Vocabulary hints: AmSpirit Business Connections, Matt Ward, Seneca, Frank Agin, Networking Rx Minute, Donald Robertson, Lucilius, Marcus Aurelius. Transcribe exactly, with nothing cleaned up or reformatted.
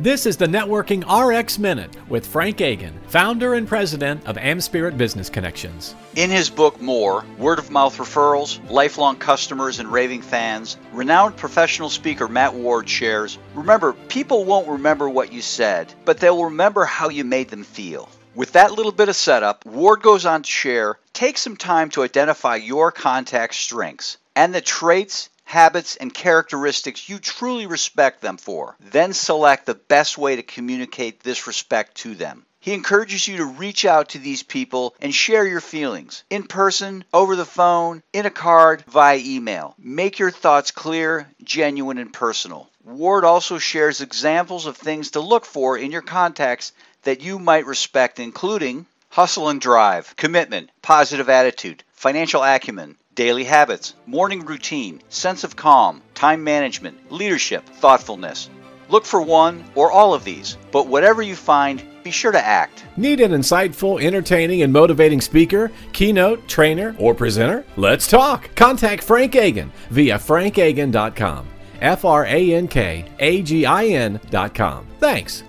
This is the Networking R X Minute with Frank Agin, founder and president of AmSpirit Business Connections. In his book More, word-of-mouth referrals, lifelong customers and raving fans, renowned professional speaker Matt Ward shares, remember, people won't remember what you said, but they'll remember how you made them feel. With that little bit of setup, Ward goes on to share, take some time to identify your contact's strengths and the traits, habits, and characteristics you truly respect them for. Then select the best way to communicate this respect to them. He encourages you to reach out to these people and share your feelings in person, over the phone, in a card, via email. Make your thoughts clear, genuine, and personal. Ward also shares examples of things to look for in your contacts that you might respect, including hustle and drive, commitment, positive attitude, financial acumen, daily habits, morning routine, sense of calm, time management, leadership, thoughtfulness. Look for one or all of these, but whatever you find, be sure to act. Need an insightful, entertaining, and motivating speaker, keynote, trainer, or presenter? Let's talk! Contact Frank Agin via frank agin dot com, F R A N K A G I N dot com. Thanks!